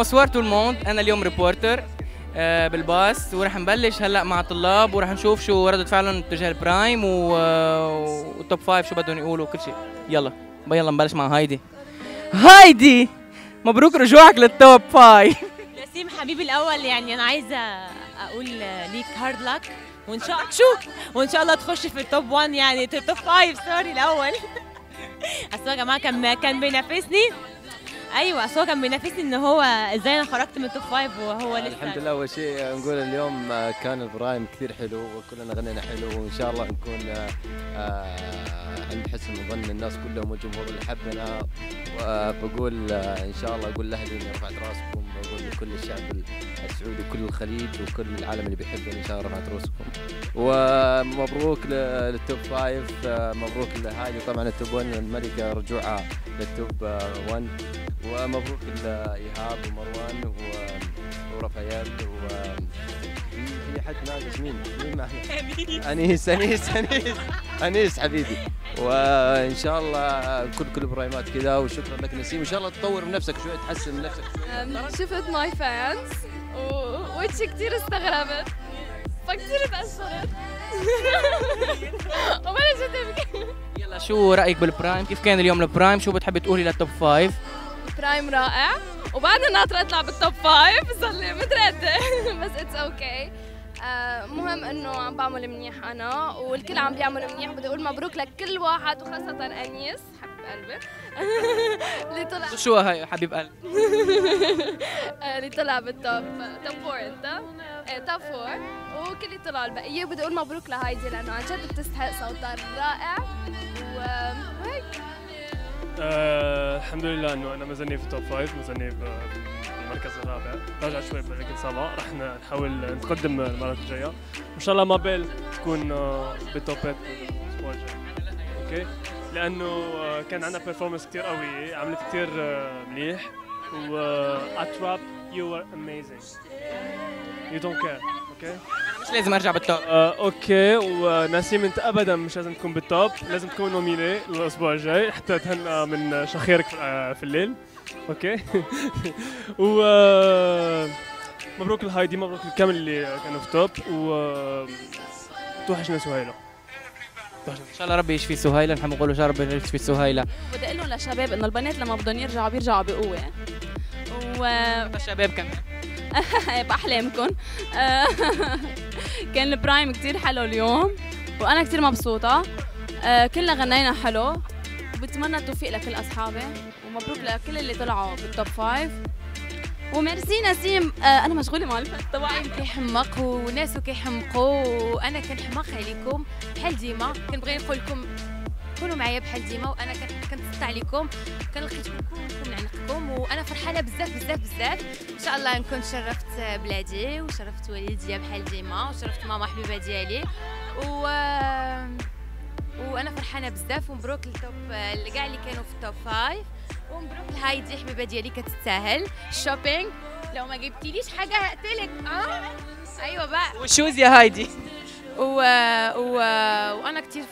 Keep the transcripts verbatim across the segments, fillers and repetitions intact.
بونسوار تو الموند. انا اليوم ريبورتر بالباص ورح نبلش هلا مع الطلاب ورح نشوف شو ردة فعلهم تجاه البرايم والتوب فايف شو بدهم يقولوا كل شيء. يلا يلا نبلش مع هايدي. هايدي مبروك رجوعك للتوب فايف. ياسين حبيبي الاول، يعني انا عايزه اقول ليك هارد لك وان شاء الله شو وان شاء الله تخش في التوب واحد، يعني التوب فايف سوري الاول. اصل يا جماعه كان كان بينافسني. ايوه اصل هو كان بينافسني ان هو ازاي انا خرجت من التوب فايف وهو لسه. الحمد لله، اول شيء نقول اليوم كان البرايم كثير حلو وكلنا غنينا حلو، وان شاء الله نكون عند حسن ظن الناس كلهم والجمهور اللي حبنا. وبقول ان شاء الله اقول لاهلي اني رفعت راسكم، واقول لكل الشعب السعودي وكل الخليج وكل العالم اللي بيحبني ان شاء الله رفعت راسكم. ومبروك للتوب فايف، مبروك لهايدي طبعا التوب واحد الملكه رجوعها للتوب واحد، ومبروك لإيهاب ومروان ورفايال و في حد ناقص. مين؟ مين معنا؟ أنيس أنيس أنيس أنيس حبيبي. وإن شاء الله كل كل برايمات كذا. وشكرا لك نسيم، وإن شاء الله تطور من نفسك شوية، تحسن من نفسك شوية. شفت ماي فانز ووجهي كثير استغربت فكثير تأثرت وأنا جد أبكي. يلا شو رأيك بالبرايم؟ كيف كان اليوم البرايم؟ شو بتحبي تقولي للتوب فايف؟ برايم رائع، وبعدنا ناطره اطلع بالتوب فايف صار لي متردده بس اتس اوكي. مهم انه عم بعمل منيح انا والكل عم بيعمل منيح. بدي اقول مبروك لكل واحد وخاصه انيس حبيب قلبي اللي طلع شو هي حبيب قلبي اللي طلع بالتوب توب فور. انت توب فور وكل اللي طلعوا البقيه. بدي اقول مبروك لهايدي لانه عن جد بتستحق صوتها رائع وهيك. أه الحمد لله انه انا مازلني في التوب فايف، مازلني بالمركز الرابع، راجع شوي لكن صعبه. رح نحاول نتقدم المرات الجايه وان شاء الله ما بال تكون بالتوب ثمانية الاسبوع الجاي. اوكي، لانه كان عندنا بيرفورمانس كثير قويه، عملت كثير مليح و اتراب يو ار اميزنج يو دونت كير. اوكي مش لازم ارجع بالتوب. آه، اوكي. ونسيم انت ابدا مش لازم تكون بالتوب، لازم تكون نوميني الاسبوع الجاي حتى تهنى من شخيرك في الليل. اوكي و مبروك لهايدي، مبروك لكامل اللي كانوا في توب، و توحشنا سهيله. ان شاء الله ربي يشفي سهيله، نحن بنقول ان شاء الله ربي يشفي سهيله. بدي اقول لهم للشباب انه البنات لما بدهم يرجعوا بيرجعوا بقوه، و الشباب كمان بأحلامكم. كان البرايم كتير حلو اليوم وأنا كتير مبسوطة. كلنا غنينا حلو، وبتمنى التوفيق لكل أصحابي، ومبروك لكل اللي طلعوا بالتوب فايف. وميرسي نسيم، أنا مشغولة مع الفت تبعي. كي حمق وناسه كي حمقوا وأنا كنت حماق عليكم بحال ديما. كنت بغي نقول لكم كونوا معايا بحال ديما، وأنا كنت ست عليكم، كان لقيتكم كلكم عنقكم، وانا فرحانه بزاف بزاف بزاف. ان شاء الله نكون شرفت بلادي وشرفت والديا بحال ديما، وشرفت ماما حبيبه ديالي، و وانا فرحانه بزاف. ومبروك للتوب لكاع اللي كانوا في التوب فايف، ومبروك لهايدي حبيبه ديالي كتستاهل الشوبينغ. لو ما جبتيليش حاجه هقتلك. اه ايوه بقى، والشوز يا هايدي. و... و... وانا كثير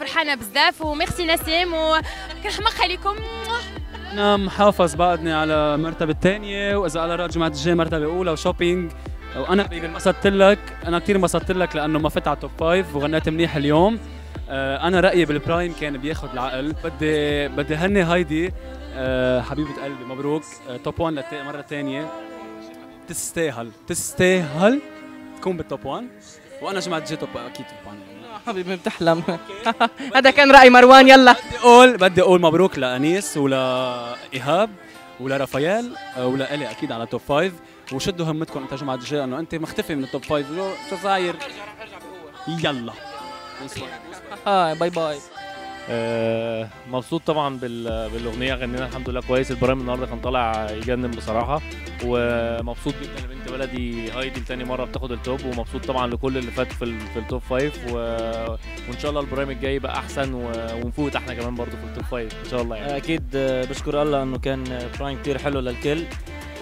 فرحانه بزاف، وميرسي نسيم وكنحمق عليكم. انا محافظ بعدني على المرتبه الثانيه، واذا على رأي الجمعه الجايه مرتبه اولى وشوبينج. وانا حبيبي انبسطت لك، انا كثير انبسطت لك لانه ما فت على التوب فايف وغنيت منيح اليوم. انا رايي بالبرايم كان بياخذ العقل. بدي بدي هني هايدي حبيبه قلبي، مبروك توب واحد لت... مره ثانيه. تستاهل تستاهل تكون بالتوب واحد، وانا جمعت جي توب اكيد توب واحد. حبيبي بتحلم. هذا كان راي مروان. يلا بدي اقول بدي اقول مبروك لانيس ولايهاب ولرافائيل ولالي اكيد على توب فايف. وشدوا همتكم انت جمعه الجاي لانه انت مختفي من التوب فايف. شو صاير؟ يلا اه باي باي. آه مبسوط طبعا بالاغنيه، غنينا الحمد لله كويس. البرايم النهارده كان طالع يجنن بصراحه، ومبسوط جدا لبنت بلدي هايدي لتاني مره بتاخد التوب، ومبسوط طبعا لكل اللي فات في, في التوب فايف. و... وان شاء الله البرايم الجاي يبقى احسن، و... ونفوت احنا كمان برضه في التوب فايف ان شاء الله. يعني اكيد بشكر الله انه كان برايم كتير حلو للكل،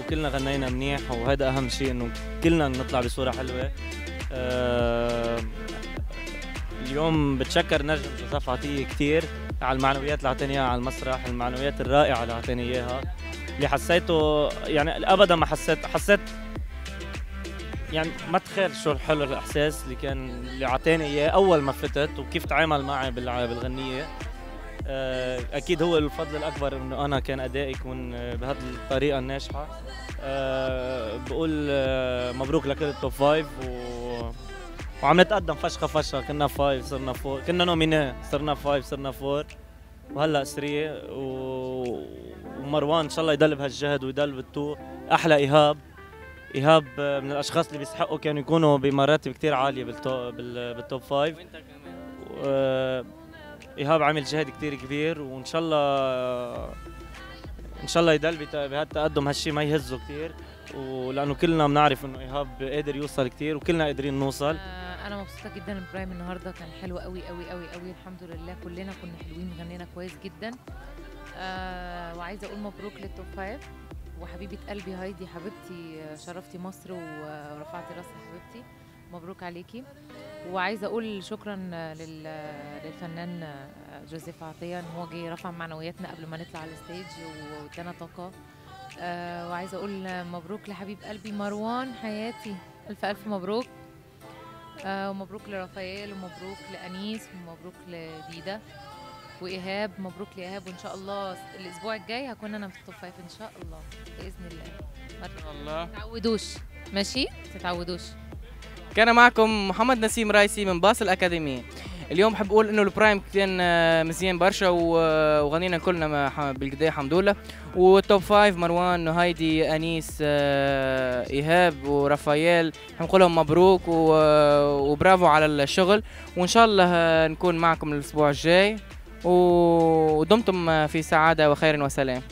وكلنا غنينا منيح، وهذا اهم شيء انه كلنا نطلع بصوره حلوه. آه اليوم بتشكر نجم جوزيف عطية كثير على المعنويات اللي اعطاني اياها على المسرح، المعنويات الرائعه اللي اعطاني اياها. اللي حسيته يعني ابدا ما حسيت حسيت يعني ما تخيل شو حلو الاحساس اللي كان اللي عطاني اياه اول ما فتت وكيف تعامل معي بالغنيه. اكيد هو الفضل الاكبر انه انا كان ادائي يكون بهذه الطريقه الناجحه. أه بقول مبروك لكل التوب فايف و... وعم نتقدم فشخه فشخه. كنا فايف صرنا فور، كنا نومينيه صرنا فايف صرنا فور، وهلا اسريه و... ومروان ان شاء الله يضل بهالجهد ويضل بالتو. احلى ايهاب، ايهاب من الاشخاص اللي بيستحقوا كانوا يكونوا بمراتب كثير عاليه بالتو... بالتوب فايف. وانت كمان و... إيهاب عامل جهد كتير كبير، وإن شاء الله إن شاء الله يضل بهالتقدم. هالشي ما يهزه كتير، ولأنه كلنا بنعرف إنه إيهاب قادر يوصل كتير وكلنا قادرين نوصل. أنا مبسوطة جدا بالبرايم النهارده، كان حلو قوي قوي قوي قوي الحمد لله، كلنا كنا حلوين غنينا كويس جدا. أه وعايزة أقول مبروك للتوب فايف، وحبيبة قلبي هايدي حبيبتي شرفتي مصر ورفعتي راسها حبيبتي، مبروك عليكي. وعايزه اقول شكرا للفنان جوزيف عطيه ان هو جه رفع معنوياتنا قبل ما نطلع على الستيج وادانا طاقه. أه وعايزه اقول مبروك لحبيب قلبي مروان حياتي، الف الف مبروك. أه ومبروك لرافائيل، ومبروك لانيس، ومبروك لديده وايهاب، مبروك لايهاب. وان شاء الله الاسبوع الجاي هكون انا في التوب فايف ان شاء الله باذن الله. ما شاء الله تتعودوش، ماشي ما تتعودوش. كان معكم محمد نسيم رايسي من باص الأكاديمية. اليوم حب أقول إنه البرايم كان مزيان برشا وغنينا كلنا بالقداية الحمد لله. والتوب فايف مروان هايدي أنيس إيهاب ورافائيل حنقولهم مبروك وبرافو على الشغل، وإن شاء الله نكون معكم الأسبوع الجاي، ودمتم في سعادة وخير وسلام.